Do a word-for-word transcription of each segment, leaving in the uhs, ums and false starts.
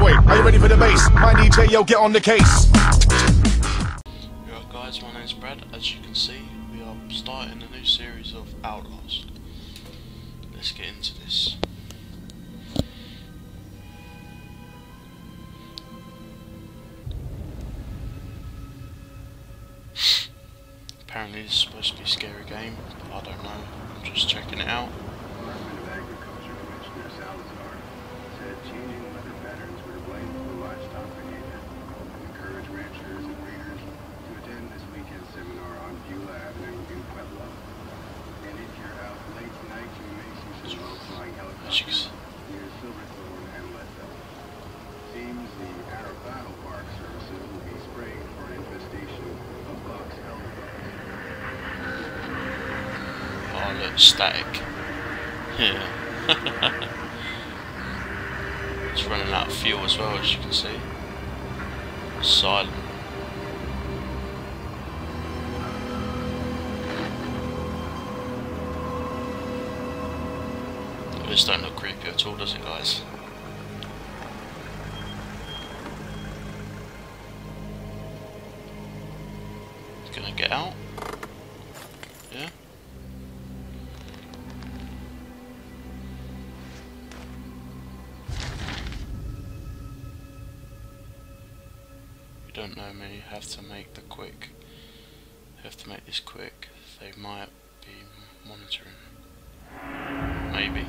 Wait, are you ready for the bass? My D J, yo, get on the case. Yo right, guys, my name's Brad. As you can see, we are starting a new series of Outlast. Let's get into this. Apparently this is supposed to be a scary game, but I don't know. I'm just checking it out. Static. Yeah. It's running out of fuel as well, as you can see. It's silent. This don't look creepy at all, does it, guys? It's gonna get out. Yeah. Don't know me, have to make the quick have to make this quick. They might be monitoring. Maybe.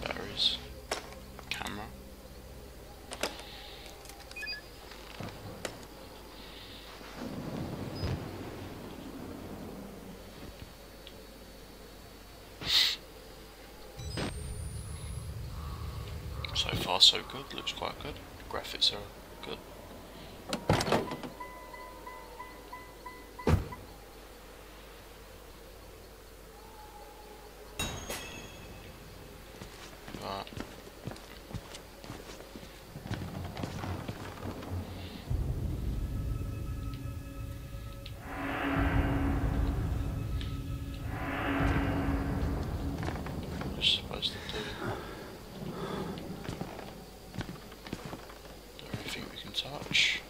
Batteries. Camera. So far so good, looks quite good. Graphics are good. Right. You're supposed to do it. Touch.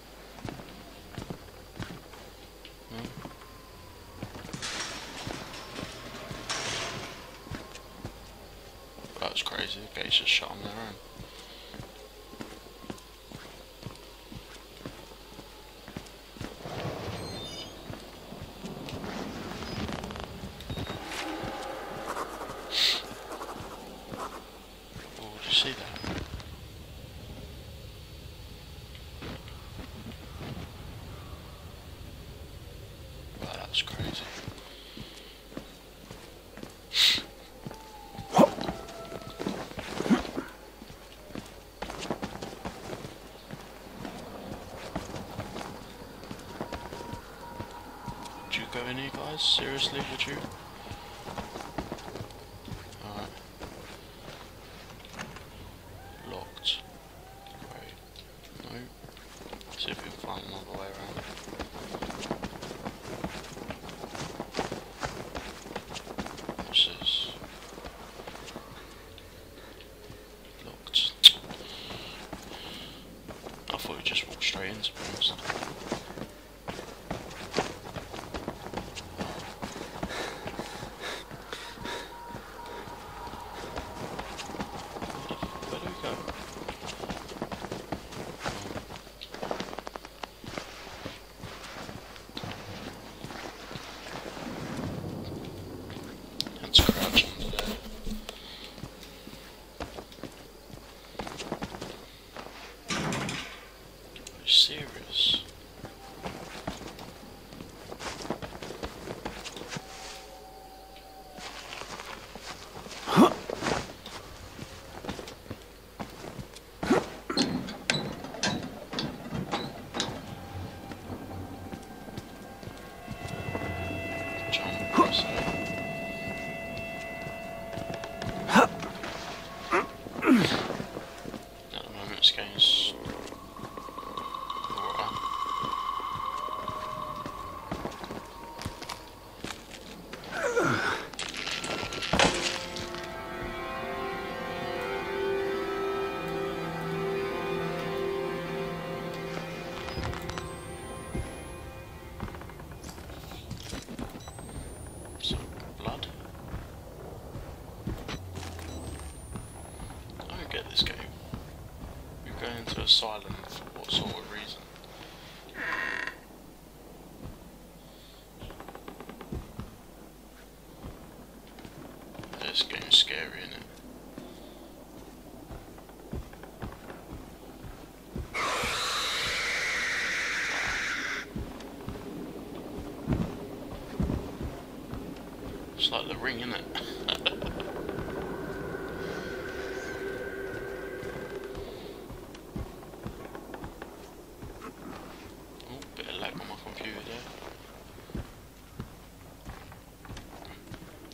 No. That's crazy, the gates just shut on their own. Oh, did you see that? That's crazy. Would you go in here, guys? Seriously, would you? Alright. Locked. Great. No. Let's see if we can find another way around. Serious. forget this game. We're going into asylum for what sort of reason? This game's scary, isn't it? It's like The Ring, isn't it? Oh, bit of lag on my computer there.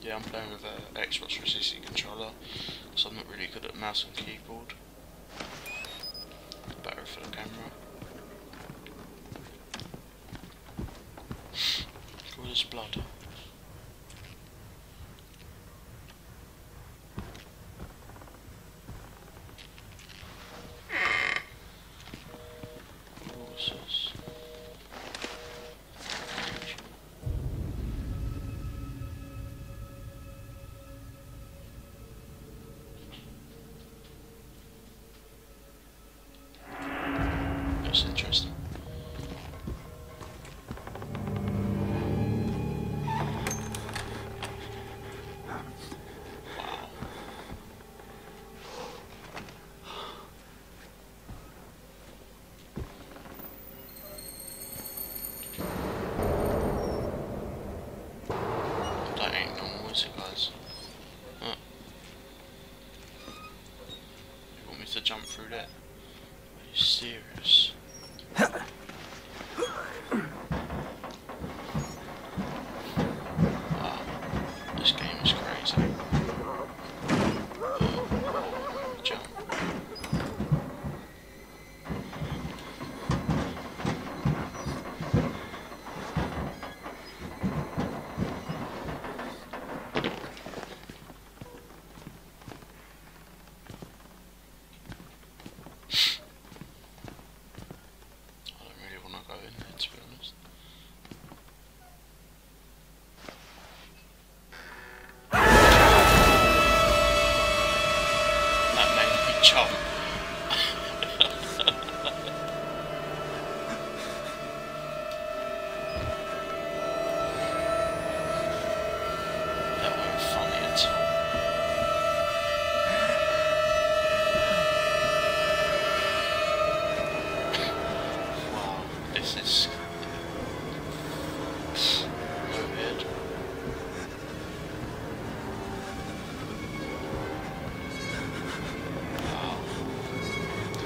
Yeah, I'm playing with an Xbox three sixty controller, so I'm not really good at mouse and keyboard. Better for the camera. Look at all this blood. That's interesting.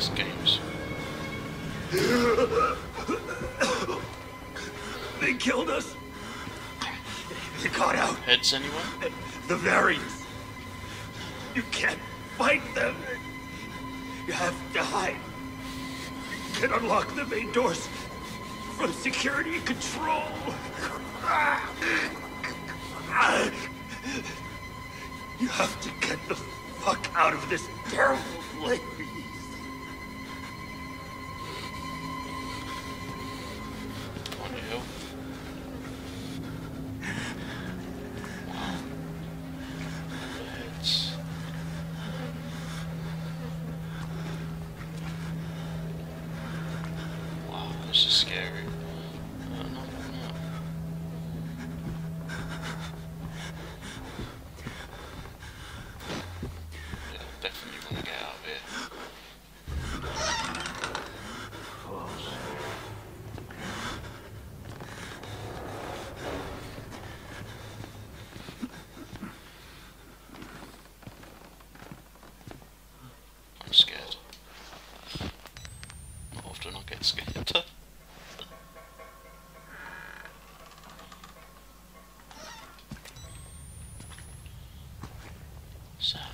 Games. They killed us. You got out. Heads anyone? The variants. You can't fight them. You have to hide. You can unlock the main doors from security control. You have to get the fuck out of this terrible place.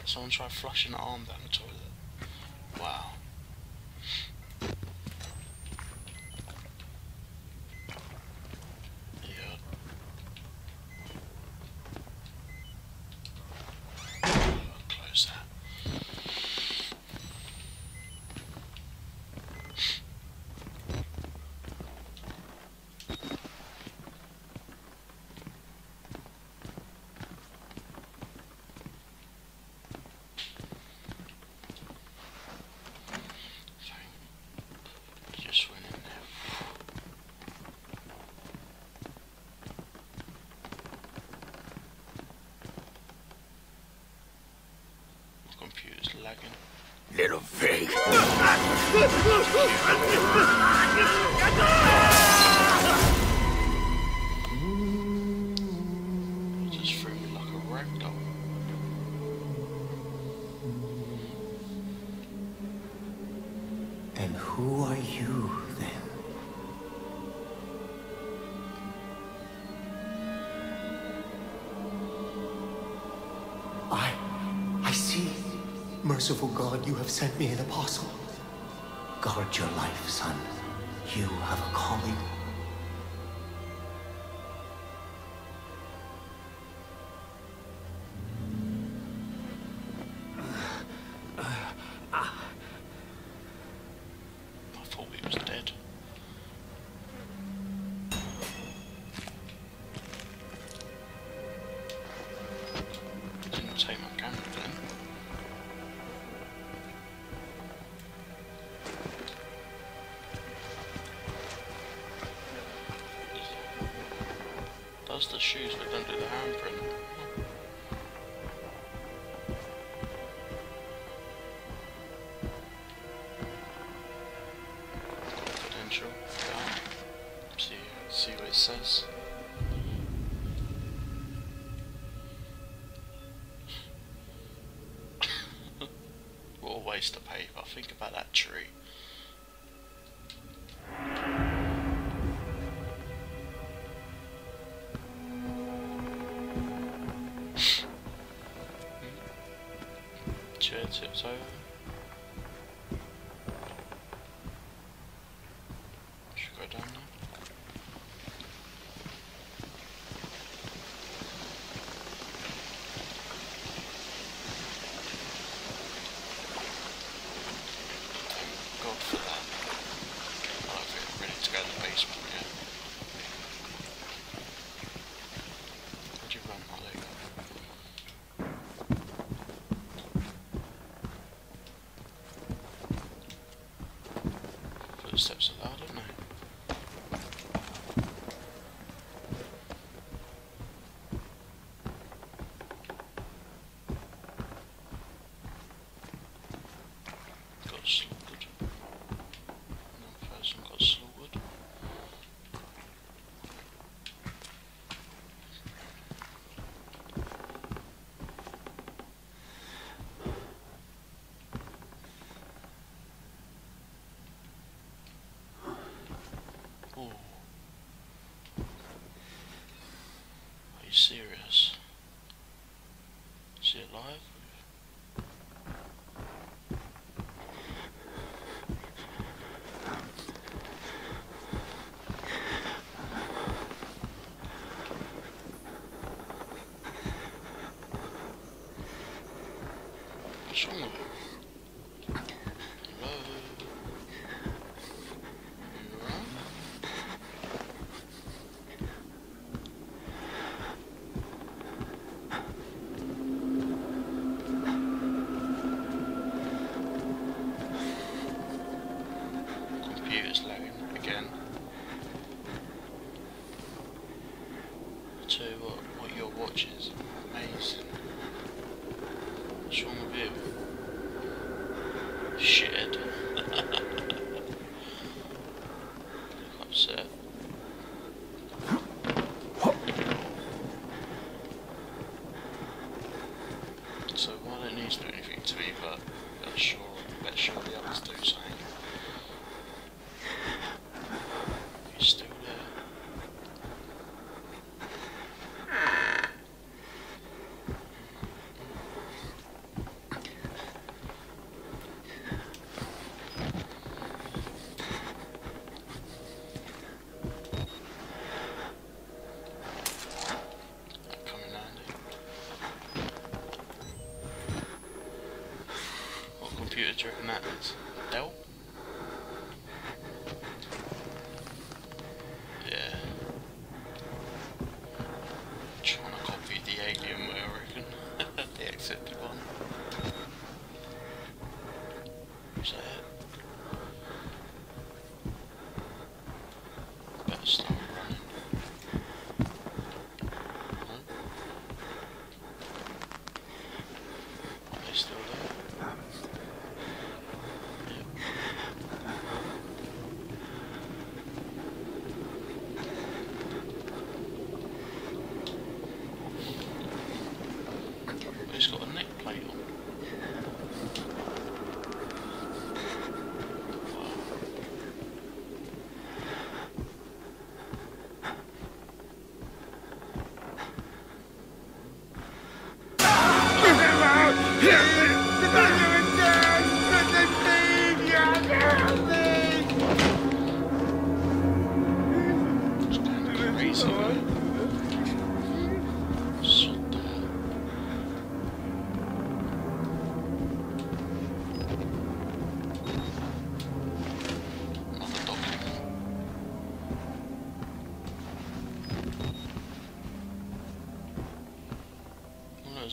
Someone tried flushing an arm down the toilet. Wow. Yeah. Close that. little pig. You just threw me like a rag doll. And who are you then? I, I see. Merciful God, you have sent me an apostle. Guard your life, son. You have a calling. The shoes but don't do the handprint. Potential. See, see what it says. What a waste of paper. Think about that tree. It's over. Should go down now. Thank God for that. I don't think I'm ready to go to the basement yet. Where'd you run, Molly? Steps of that, didn't I? Got slaughtered. Another person got slaughtered. Serious. Is he alive? What's wrong with him? Watches, amazing. What's wrong with you? Shithead. Upset. So why don't these do anything to me, but I'm sure, I'm sure the others do something. Do you reckon that is? Dell? Yeah. I'm trying to copy the alien way, I reckon. The accepted one. Who's that? Better start running. Huh? Are they still there? Um.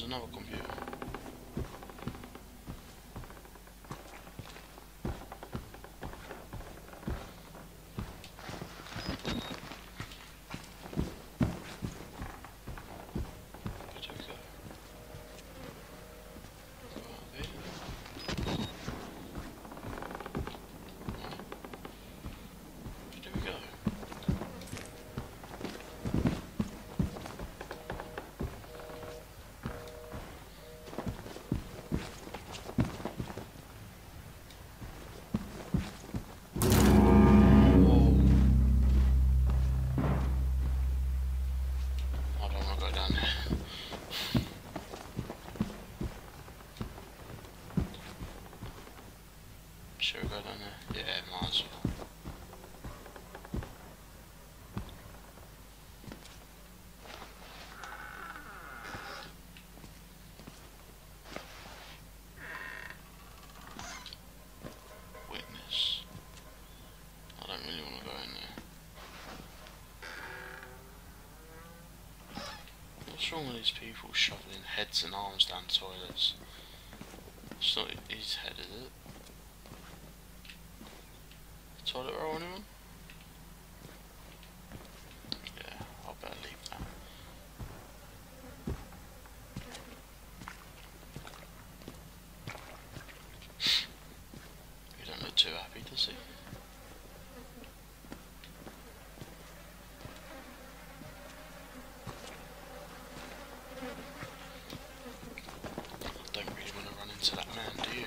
another computer. Sure, we go down there. Yeah, might as well. Witness. I don't really want to go in there. What's wrong with these people shoveling heads and arms down toilets? It's not his head, is it? Toilet roll, anyone? Yeah, I'll better leave that. He don't look too happy, does he? I don't really want to run into that man, do you?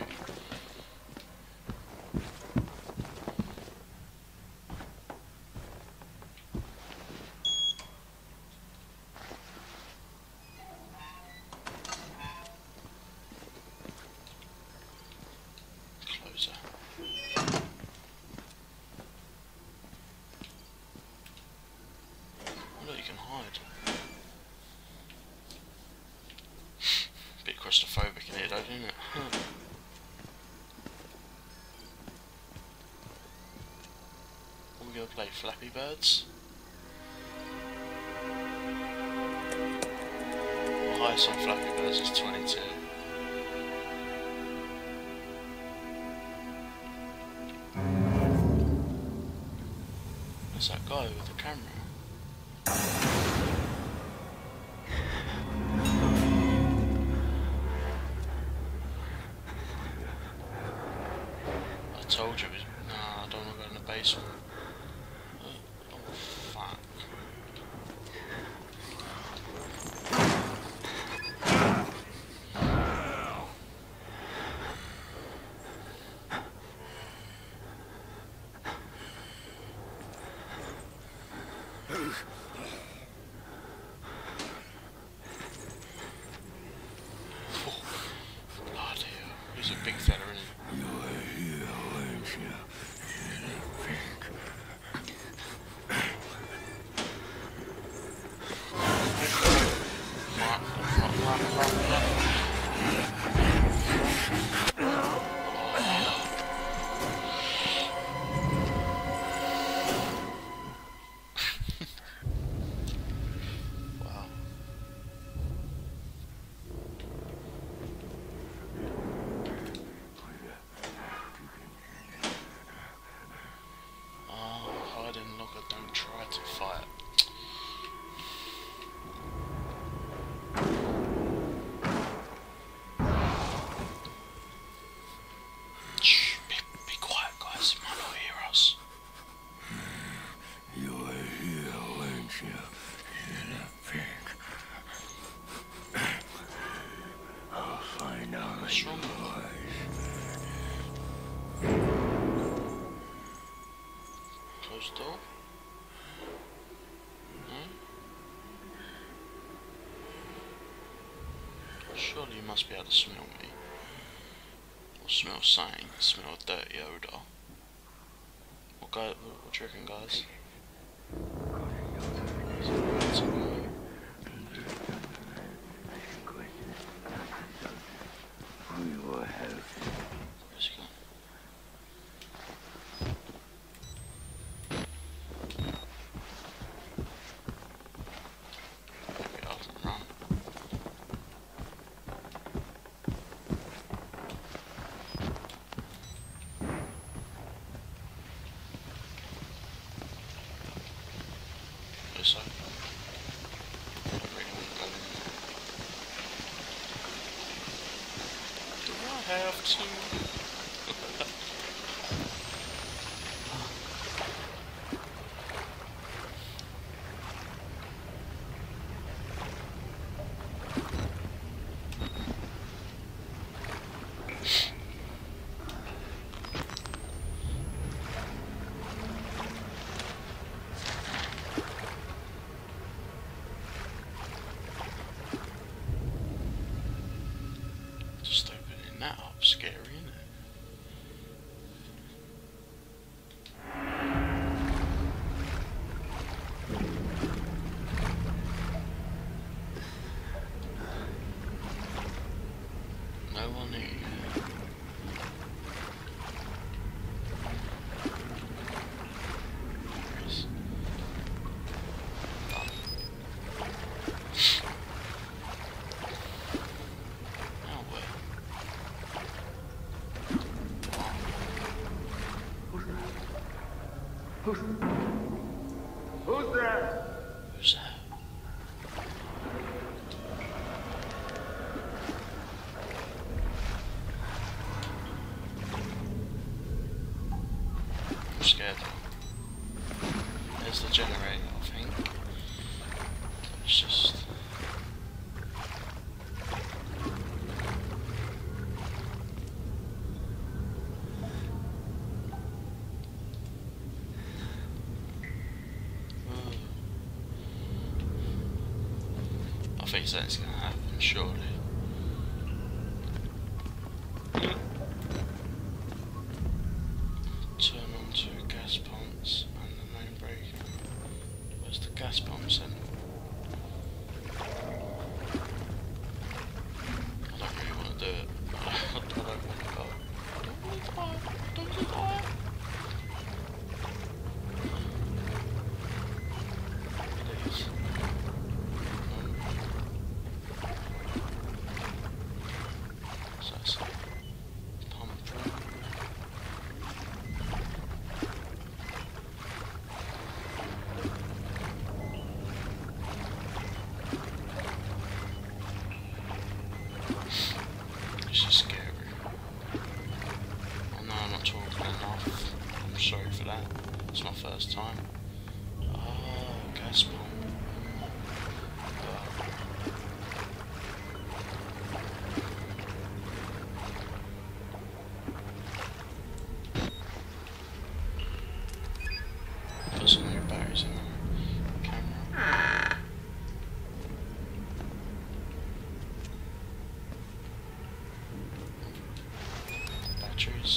Bit claustrophobic in here, though, isn't it? Huh. Are we gonna play Flappy Birds? The highest on Flappy Birds is twenty-two. Where's that guy with the camera? I told you, but nah, I don't want to go in the basement. Oh, fuck. Oh, bloody hell. He's a big fella, isn't he? Don't try to fight. Shh, be, be quiet, guys. You might not hear us. You're here, aren't you? You're not big. I'll find out what's wrong with you. Close the door. Surely you must be able to smell me. Or smell something. Smell a dirty odour. What, guy, what, what do you reckon, guys? Where's he gone? watching. Who's there? Who's that? I'm scared. There's the generator, I think. It's just... I think that's going to happen, surely. Turn on to gas pumps and the main breaker. Where's the gas pumps then? I don't really want to do it. I don't want to go. I don't want to die. I don't want to die. It's my first time. Oh, gas bomb. Oh. Put some new batteries in the camera. Batteries.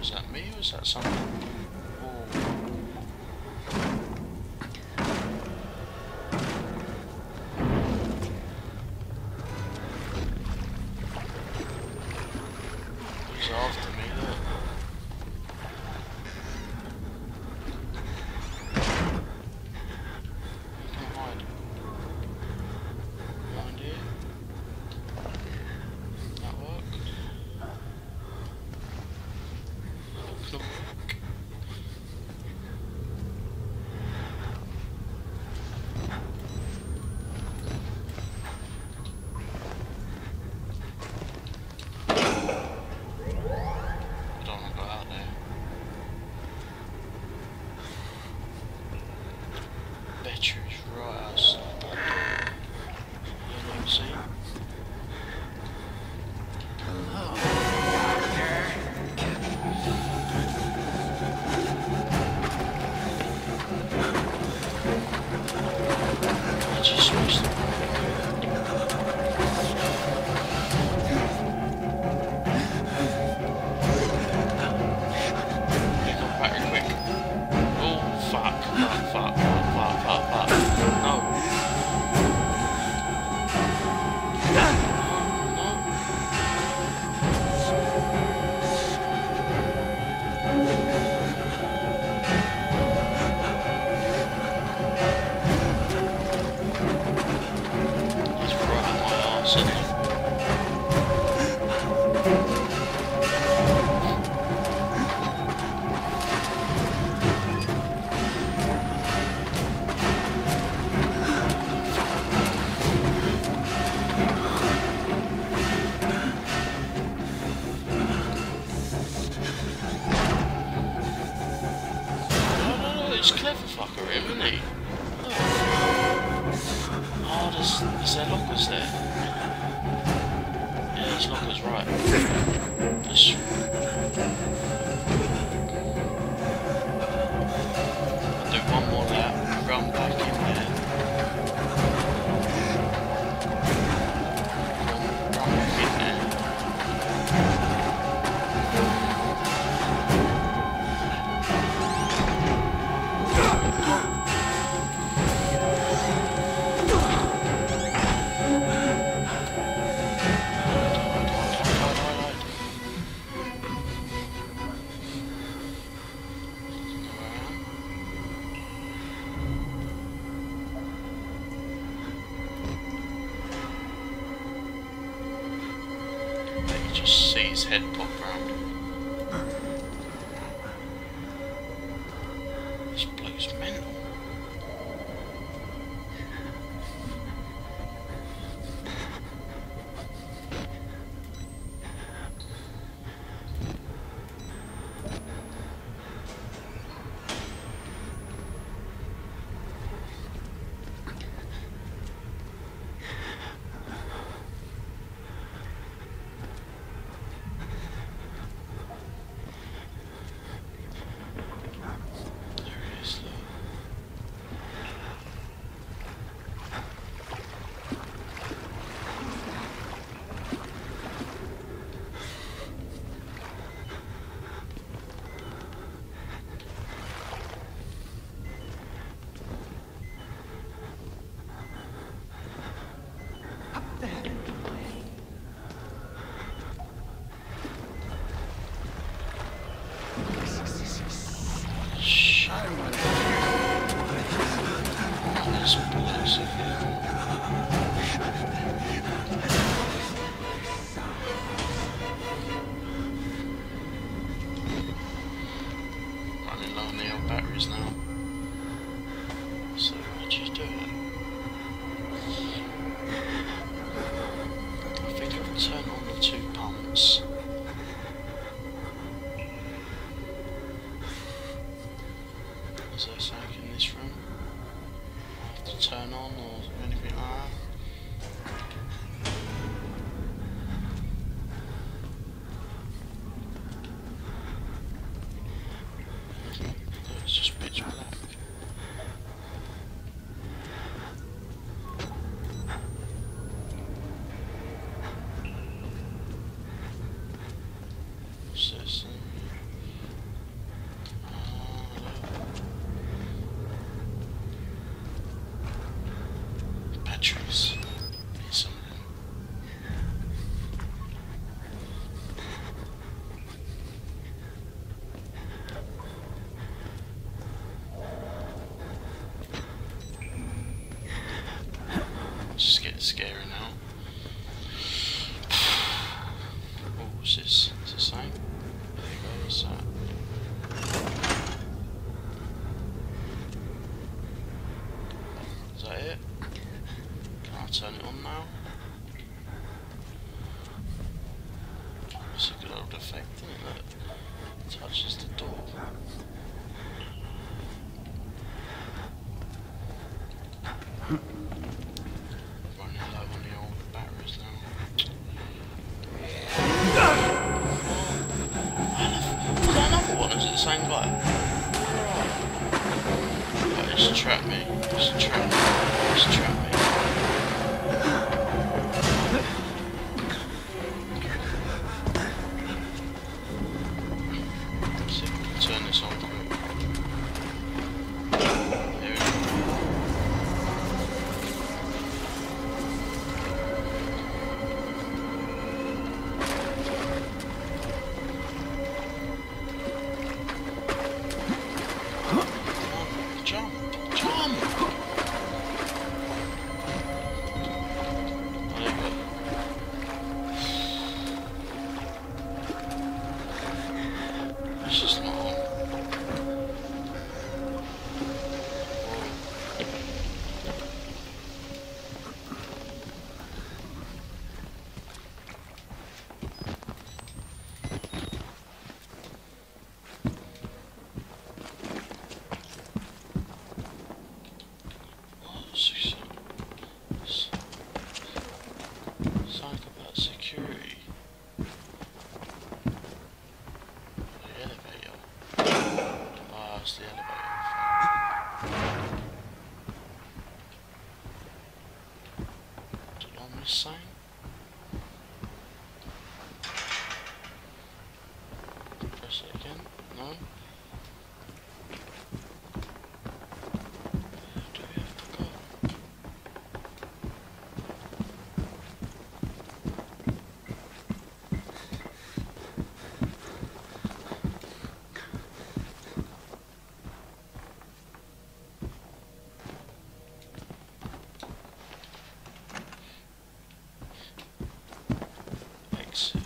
Was that me or was that something? It was after me, look. You can hide. Mind you. That worked. Look. Oh, no, he's clever fucker, him, isn't he? Look. Oh, there's, there's their lockers there. Yeah, there's lockers, right. There's... I'll do one more lap and run back in there. Just see his head pop round. This bloke's mental. actually again? No? Where do we have to go? Exit.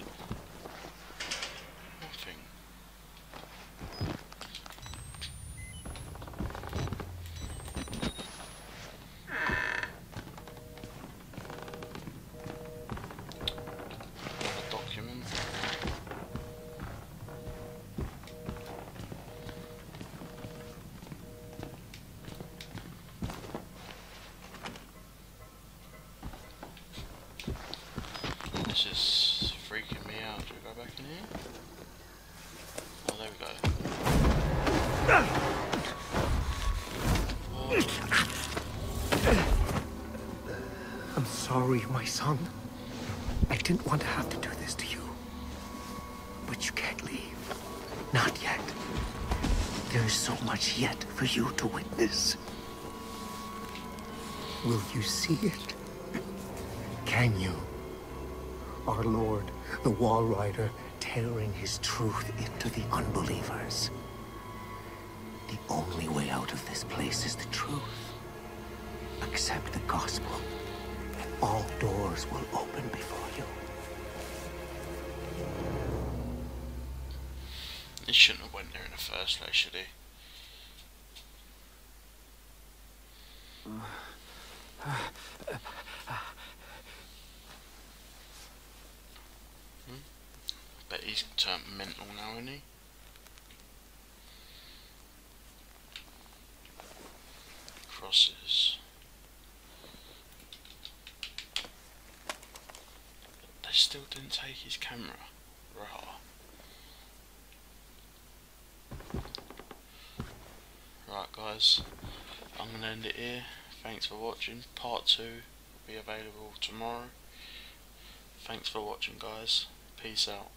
It's freaking me out. Do we go back in here? Oh, there we go. Whoa. I'm sorry, my son. I didn't want to have to do this to you. But you can't leave. Not yet. There is so much yet for you to witness. Will you see it? Can you? Our Lord, the Wall Rider, tearing his truth into the unbelievers. The only way out of this place is the truth. Accept the gospel, and all doors will open before you. He shouldn't have went there in the first place, should he? But he's turned mental now, isn't he? Crosses. They still didn't take his camera. Rah. Right, guys. I'm going to end it here. Thanks for watching. Part two will be available tomorrow. Thanks for watching, guys. Peace out.